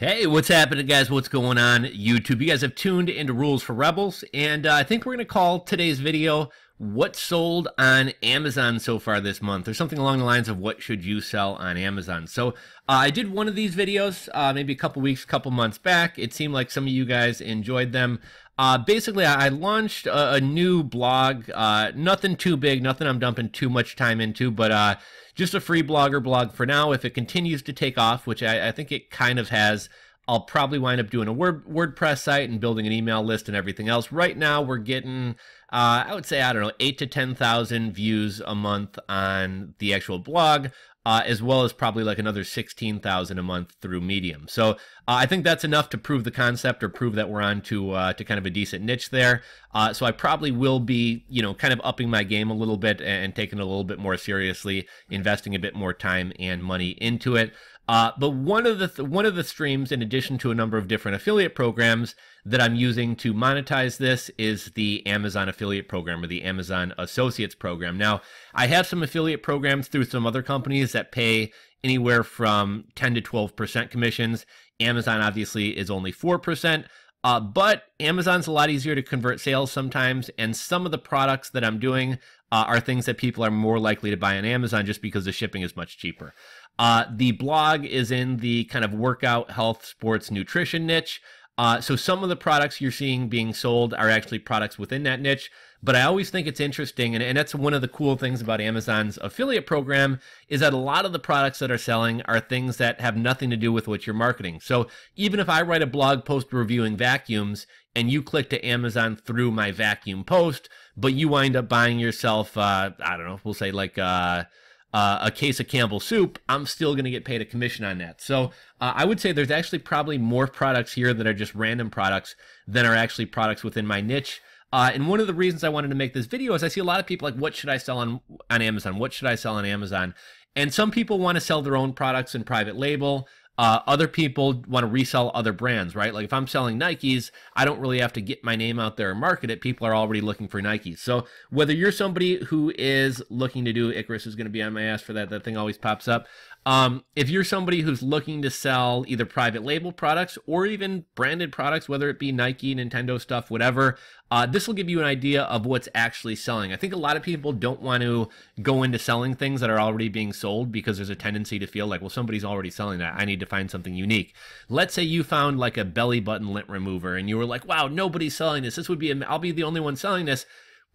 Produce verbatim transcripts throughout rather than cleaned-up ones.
Hey, what's happening, guys? What's going on YouTube? You guys have tuned into Rules for Rebels, and uh, I think we're going to call today's video What Sold on Amazon So Far This Month, or something along the lines of What Should You Sell on Amazon. So uh, I did one of these videos uh, maybe a couple weeks, couple months back. It seemed like some of you guys enjoyed them. Uh, basically, I launched a, a new blog, uh, nothing too big, nothing I'm dumping too much time into, but uh, just a free Blogger blog for now. If it continues to take off, which I, I think it kind of has, I'll probably wind up doing a Word, WordPress site and building an email list and everything else. Right now, we're getting, uh, I would say, I don't know, eight to ten thousand views a month on the actual blog, uh, as well as probably like another sixteen thousand a month through Medium. So uh, I think that's enough to prove the concept, or prove that we're on to, uh, to kind of a decent niche there. Uh, so I probably will be, you know, kind of upping my game a little bit and taking it a little bit more seriously, investing a bit more time and money into it. Uh, but one of the th one of the streams, in addition to a number of different affiliate programs that I'm using to monetize this, is the Amazon affiliate program, or the Amazon Associates program. Now, I have some affiliate programs through some other companies that pay anywhere from ten to twelve percent commissions. Amazon obviously is only four percent. Uh, but Amazon's a lot easier to convert sales sometimes, and some of the products that I'm doing uh, are things that people are more likely to buy on Amazon just because the shipping is much cheaper. Uh, the blog is in the kind of workout, health, sports, nutrition niche. Uh, so some of the products you're seeing being sold are actually products within that niche. But I always think it's interesting, and, and that's one of the cool things about Amazon's affiliate program, is that a lot of the products that are selling are things that have nothing to do with what you're marketing. So even if I write a blog post reviewing vacuums and you click to Amazon through my vacuum post, but you wind up buying yourself, uh, I don't know, we'll say like uh, uh, a case of Campbell's soup, I'm still going to get paid a commission on that. So uh, I would say there's actually probably more products here that are just random products than are actually products within my niche. Uh, and one of the reasons I wanted to make this video is I see a lot of people like, what should I sell on, on Amazon? What should I sell on Amazon? And some people want to sell their own products in private label. Uh, other people want to resell other brands, right? Like if I'm selling Nikes, I don't really have to get my name out there and market it. People are already looking for Nikes. So whether you're somebody who is looking to do, Icarus is going to be on my ass for that. That thing always pops up. Um, if you're somebody who's looking to sell either private label products or even branded products, whether it be Nike, Nintendo stuff, whatever, uh, this will give you an idea of what's actually selling. I think a lot of people don't want to go into selling things that are already being sold because there's a tendency to feel like, well, somebody's already selling that. I need to find something unique. Let's say you found like a belly button lint remover and you were like, wow, nobody's selling this. This would be, I'll be the only one selling this.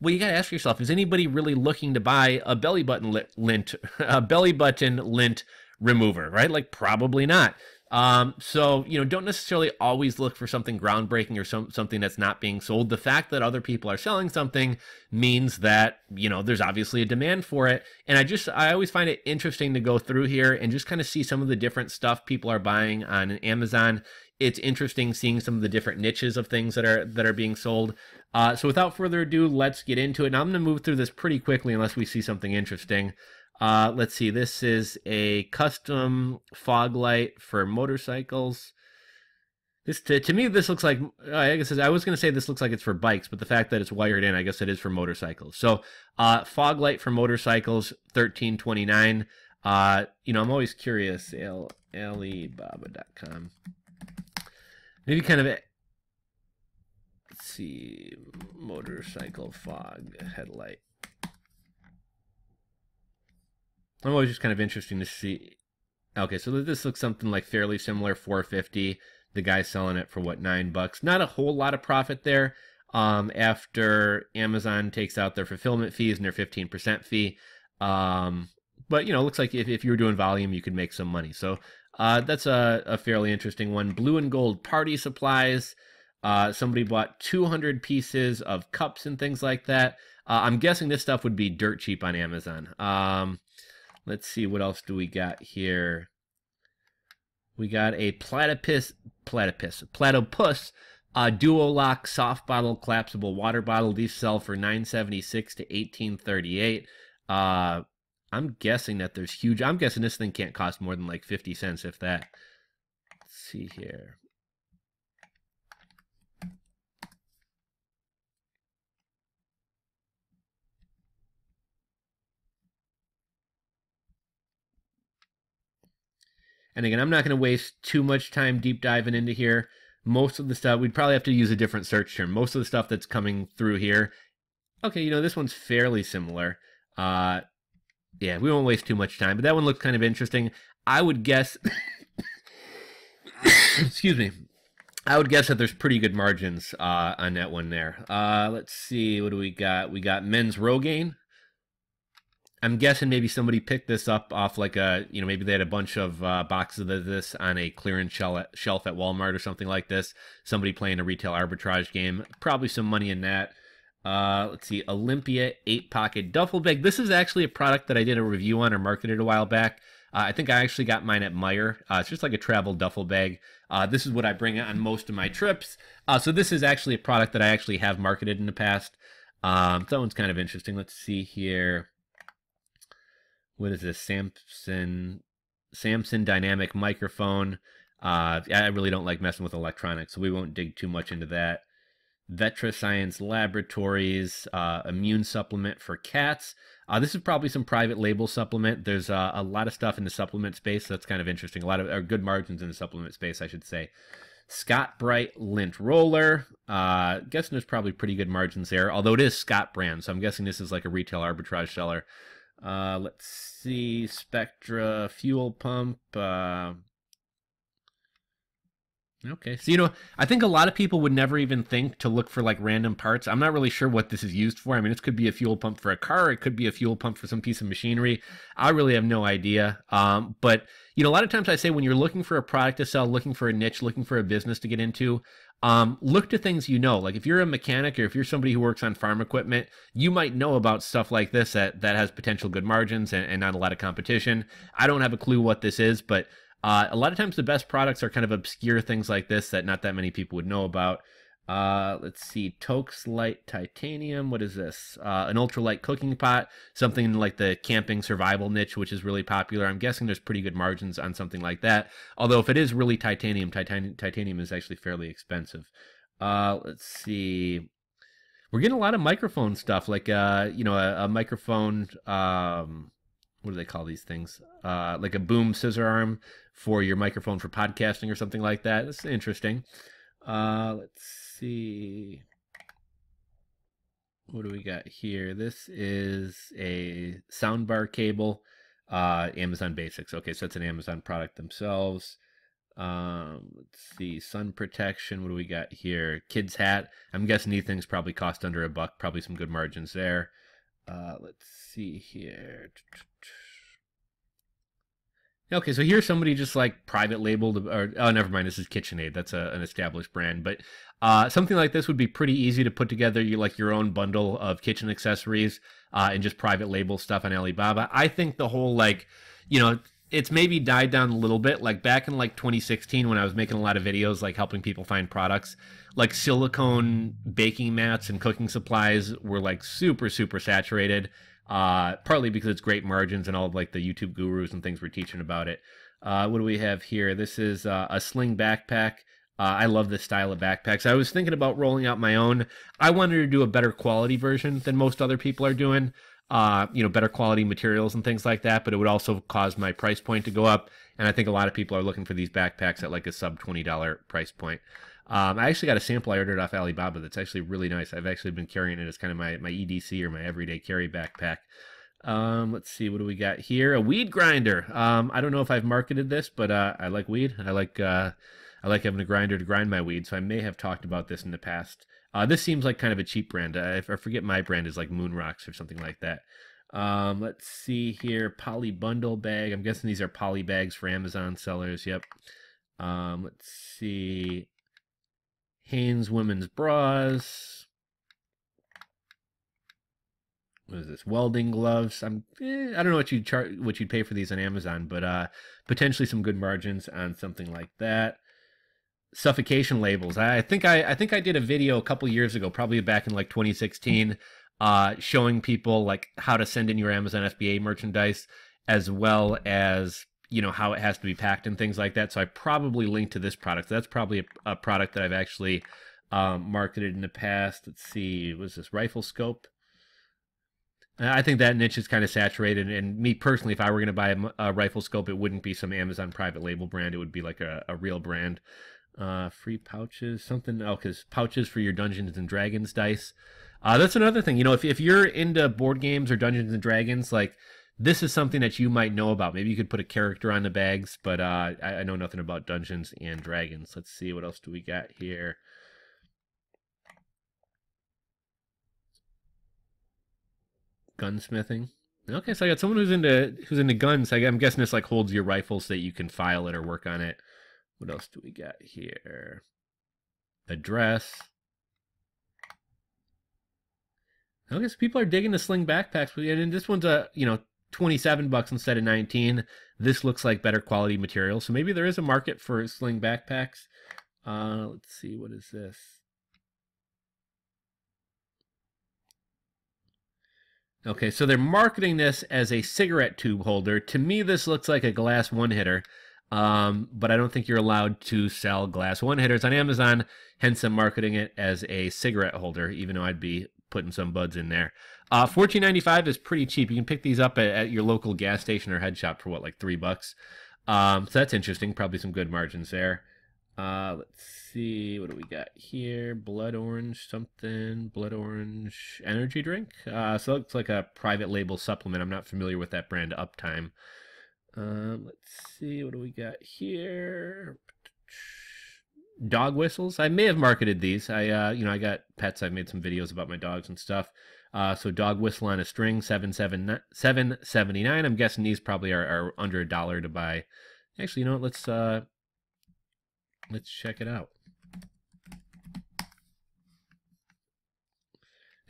Well, you got to ask yourself, is anybody really looking to buy a belly button lint, lint a belly button lint remover, right? Like probably not. Um, so, you know, don't necessarily always look for something groundbreaking or some, something that's not being sold. The fact that other people are selling something means that, you know, there's obviously a demand for it. And I just, I always find it interesting to go through here and just kind of see some of the different stuff people are buying on Amazon. It's interesting seeing some of the different niches of things that are, that are being sold. Uh, so without further ado, let's get into it. Now I'm going to move through this pretty quickly unless we see something interesting. Uh, let's see, this is a custom fog light for motorcycles. This to, to me, this looks like, I guess I was going to say this looks like it's for bikes, but the fact that it's wired in, I guess it is for motorcycles. So, uh, fog light for motorcycles, thirteen twenty-nine. Uh, you know, I'm always curious, alibaba dot com. Maybe kind of, a, let's see, motorcycle fog headlight. I'm always just kind of interesting to see. Okay, so this looks something like fairly similar, four fifty. The guy's selling it for what, nine bucks? Not a whole lot of profit there. Um, after Amazon takes out their fulfillment fees and their fifteen percent fee, um, but you know, it looks like if if you were doing volume, you could make some money. So uh, that's a, a fairly interesting one. Blue and gold party supplies. Uh, somebody bought two hundred pieces of cups and things like that. Uh, I'm guessing this stuff would be dirt cheap on Amazon. Um, Let's see, what else do we got here? We got a platypus, platypus, platypus, uh, duo lock soft bottle collapsible water bottle. These sell for nine seventy-six to eighteen thirty-eight. Uh, I'm guessing that there's huge. I'm guessing this thing can't cost more than like fifty cents, if that. Let's see here. And again, I'm not going to waste too much time deep diving into here. Most of the stuff, we'd probably have to use a different search term. Most of the stuff that's coming through here, okay, you know, this one's fairly similar. Uh, yeah, we won't waste too much time, but that one looks kind of interesting. I would guess, excuse me, I would guess that there's pretty good margins uh, on that one there. Uh, let's see, what do we got? We got men's Rogaine. I'm guessing maybe somebody picked this up off like a, you know, maybe they had a bunch of uh, boxes of this on a clearance shelf at Walmart or something like this. Somebody playing a retail arbitrage game. Probably some money in that. Uh, let's see, Olympia eight-pocket duffel bag. This is actually a product that I did a review on or marketed a while back. Uh, I think I actually got mine at Meijer. Uh, it's just like a travel duffel bag. Uh, this is what I bring on most of my trips. Uh, so this is actually a product that I actually have marketed in the past. Um, that one's kind of interesting. Let's see here. What is this? Samson, Samson dynamic microphone. Uh, I really don't like messing with electronics, so we won't dig too much into that. Vetra Science Laboratories, uh, immune supplement for cats. Uh, this is probably some private label supplement. There's uh, a lot of stuff in the supplement space, so that's kind of interesting. A lot of or good margins in the supplement space, I should say. Scott Bright lint roller. Uh, guessing there's probably pretty good margins there, although it is Scott brand, so I'm guessing this is like a retail arbitrage seller. Uh, let's see, Spectra fuel pump. Uh, okay, so, you know, I think a lot of people would never even think to look for like random parts. I'm not really sure what this is used for. I mean, this could be a fuel pump for a car. It could be a fuel pump for some piece of machinery. I really have no idea. Um, but, you know, a lot of times I say when you're looking for a product to sell, looking for a niche, looking for a business to get into, Um, look to things you know. Like if you're a mechanic or if you're somebody who works on farm equipment, you might know about stuff like this that, that has potential good margins and, and not a lot of competition. I don't have a clue what this is, but uh, a lot of times the best products are kind of obscure things like this that not that many people would know about. Uh, let's see, Tox Light Titanium. What is this? Uh, an ultralight cooking pot, something in like the camping survival niche, which is really popular. I'm guessing there's pretty good margins on something like that. Although if it is really titanium, titan titanium is actually fairly expensive. Uh, let's see. We're getting a lot of microphone stuff, like, uh, you know, a, a microphone, um, what do they call these things? Uh, like a boom scissor arm for your microphone for podcasting or something like that. That's interesting. Uh, let's see. What do we got here? This is a soundbar cable, uh, Amazon Basics. Okay, so that's an Amazon product themselves. Um, let's see, sun protection. What do we got here? Kid's hat. I'm guessing these things probably cost under a buck. Probably some good margins there. Uh, let's see here. Okay, so here's somebody just like private labeled, or oh, never mind, this is KitchenAid. That's a, an established brand, but uh, something like this would be pretty easy to put together. You like your own bundle of kitchen accessories uh, and just private label stuff on Alibaba. I think the whole like, you know, it's maybe died down a little bit. Like back in like twenty sixteen, when I was making a lot of videos, like helping people find products, like silicone baking mats and cooking supplies were like super, super saturated. Uh, partly because it's great margins and all of like the YouTube gurus and things we're teaching about it. Uh, what do we have here? This is uh, a sling backpack. Uh, I love this style of backpacks. I was thinking about rolling out my own. I wanted to do a better quality version than most other people are doing. Uh, you know, better quality materials and things like that, but it would also cause my price point to go up. And I think a lot of people are looking for these backpacks at like a sub twenty dollar price point. Um, I actually got a sample I ordered off Alibaba that's actually really nice. I've actually been carrying it as kind of my, my E D C or my everyday carry backpack. Um, let's see, what do we got here? A weed grinder. Um, I don't know if I've marketed this, but uh, I like weed. I like uh, I like having a grinder to grind my weed, so I may have talked about this in the past. Uh, this seems like kind of a cheap brand. I, I forget my brand is like Moonrocks or something like that. Um, let's see here, poly bundle bag. I'm guessing these are poly bags for Amazon sellers. Yep. Um, let's see. Hanes women's bras. What is this? Welding gloves. I'm eh, I don't know what you'd charge, what you'd pay for these on Amazon, but uh, potentially some good margins on something like that. Suffocation labels. I think I I think I did a video a couple years ago, probably back in like twenty sixteen, uh, showing people like how to send in your Amazon F B A merchandise, as well as, you know, how it has to be packed and things like that. So I probably linked to this product. That's probably a, a product that I've actually um, marketed in the past. Let's see, what is this? Rifle scope. I think that niche is kind of saturated. And me personally, if I were going to buy a, a rifle scope, it wouldn't be some Amazon private label brand. It would be like a, a real brand. Uh, free pouches, something. Oh, because pouches for your Dungeons and Dragons dice. Uh, that's another thing. You know, if, if you're into board games or Dungeons and Dragons, like, this is something that you might know about. Maybe you could put a character on the bags, but uh, I, I know nothing about Dungeons and Dragons. Let's see, what else do we got here? Gunsmithing. Okay, so I got someone who's into who's into guns. I, I'm guessing this like holds your rifle so that you can file it or work on it. What else do we got here? Address. I guess people are digging the sling backpacks, and this one's a you know twenty-seven bucks instead of nineteen. This looks like better quality material, so maybe there is a market for sling backpacks. Uh, let's see, what is this? Okay, so they're marketing this as a cigarette tube holder. To me, this looks like a glass one-hitter, um, but I don't think you're allowed to sell glass one-hitters on Amazon, hence I'm marketing it as a cigarette holder, even though I'd be putting some buds in there. Uh, fourteen ninety-five is pretty cheap. You can pick these up at, at your local gas station or head shop for, what, like three bucks? Um, so that's interesting. Probably some good margins there. Uh, let's see, what do we got here? Blood orange something, blood orange energy drink. Uh, so it looks like a private label supplement. I'm not familiar with that brand, Uptime. Um, let's see, what do we got here? Dog whistles. I may have marketed these. I, uh, you know, I got pets. I've made some videos about my dogs and stuff. Uh, so dog whistle on a string, seven seventy-nine. I'm guessing these probably are, are under a dollar to buy. Actually, you know what? Let's, uh, Let's check it out.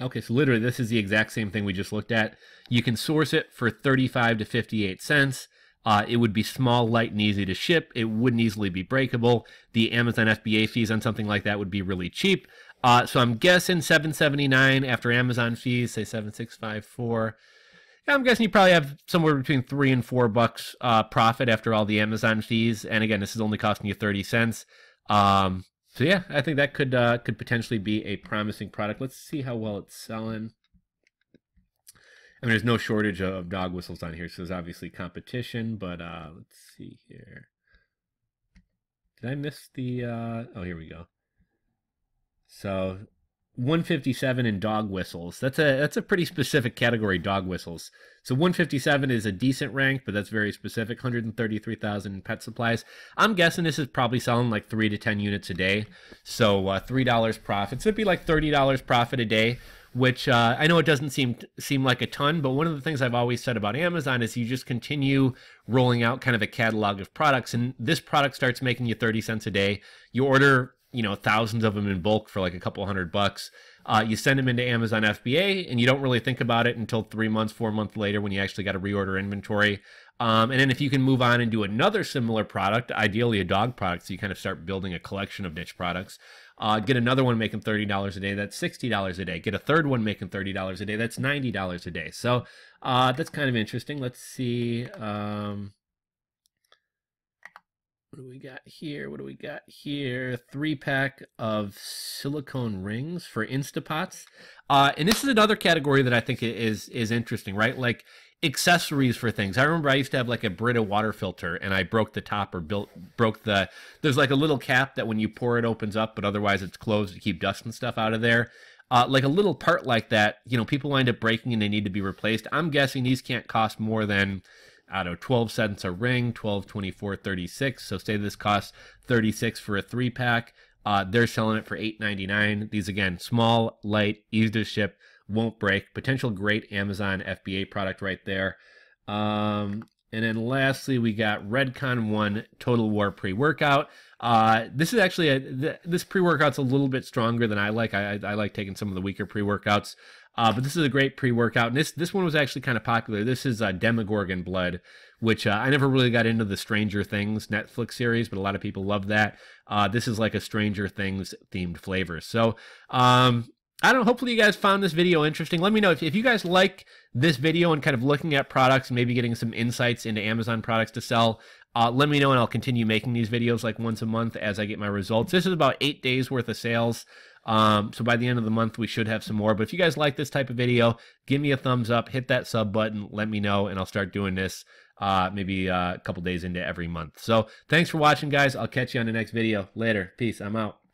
Okay, so literally this is the exact same thing we just looked at. You can source it for thirty-five to fifty-eight cents. Uh, it would be small, light, and easy to ship. It wouldn't easily be breakable. The Amazon F B A fees on something like that would be really cheap. Uh, so I'm guessing seven seventy-nine after Amazon fees, say seven six five four. I'm guessing you probably have somewhere between three and four bucks uh, profit after all the Amazon fees. And again, this is only costing you thirty cents. Um, so yeah, I think that could uh, could potentially be a promising product. Let's see how well it's selling. I mean, there's no shortage of dog whistles on here, so there's obviously competition. But uh, let's see here. Did I miss the? Uh... Oh, here we go. So. one fifty-seven in dog whistles. That's a that's a pretty specific category, dog whistles. So one fifty-seven is a decent rank, but that's very specific. one hundred thirty-three thousand pet supplies. I'm guessing this is probably selling like three to ten units a day. So uh, three dollars profit. So it'd be like thirty dollars profit a day, which uh, I know it doesn't seem seem like a ton, but one of the things I've always said about Amazon is you just continue rolling out kind of a catalog of products, and this product starts making you thirty cents a day. You order, you know, thousands of them in bulk for like a couple hundred bucks. Uh, you send them into Amazon F B A, and you don't really think about it until three months, four months later when you actually got to reorder inventory. Um, and then if you can move on and do another similar product, ideally a dog product, so you kind of start building a collection of niche products. Uh, get another one making thirty dollars a day, that's sixty dollars a day. Get a third one making thirty dollars a day, that's ninety dollars a day. So uh, that's kind of interesting. Let's see. Um... What do we got here? What do we got here? Three pack of silicone rings for Instapots. Uh, and this is another category that I think is is interesting, right? Like accessories for things. I remember I used to have like a Brita water filter, and I broke the top or built broke the. There's like a little cap that when you pour it opens up, but otherwise it's closed to keep dust and stuff out of there. Uh, like a little part like that, you know, people wind up breaking and they need to be replaced. I'm guessing these can't cost more than, I don't know, twelve cents a ring, twelve, twenty-four, thirty-six. So say this costs thirty-six for a three pack. Uh, they're selling it for eight ninety-nine. These, again, small, light, easy to ship, won't break. Potential great Amazon F B A product right there. Um, and then lastly, we got Redcon one Total War pre-workout. Uh, this is actually, a, th this pre-workout's a little bit stronger than I like. I, I, I like taking some of the weaker pre-workouts. Uh, but this is a great pre-workout, and this this one was actually kind of popular. This is uh, Demogorgon Blood, which uh, I never really got into the Stranger Things Netflix series, but a lot of people love that. Uh, this is like a Stranger Things themed flavor. So um, I don't know. Hopefully you guys found this video interesting. Let me know if, if you guys like this video and kind of looking at products and maybe getting some insights into Amazon products to sell. Uh, let me know, and I'll continue making these videos like once a month as I get my results. This is about eight days worth of sales. Um, so by the end of the month, we should have some more. But if you guys like this type of video, give me a thumbs up, hit that sub button, let me know, and I'll start doing this uh, maybe uh, a couple days into every month. So thanks for watching, guys. I'll catch you on the next video. Later. Peace. I'm out.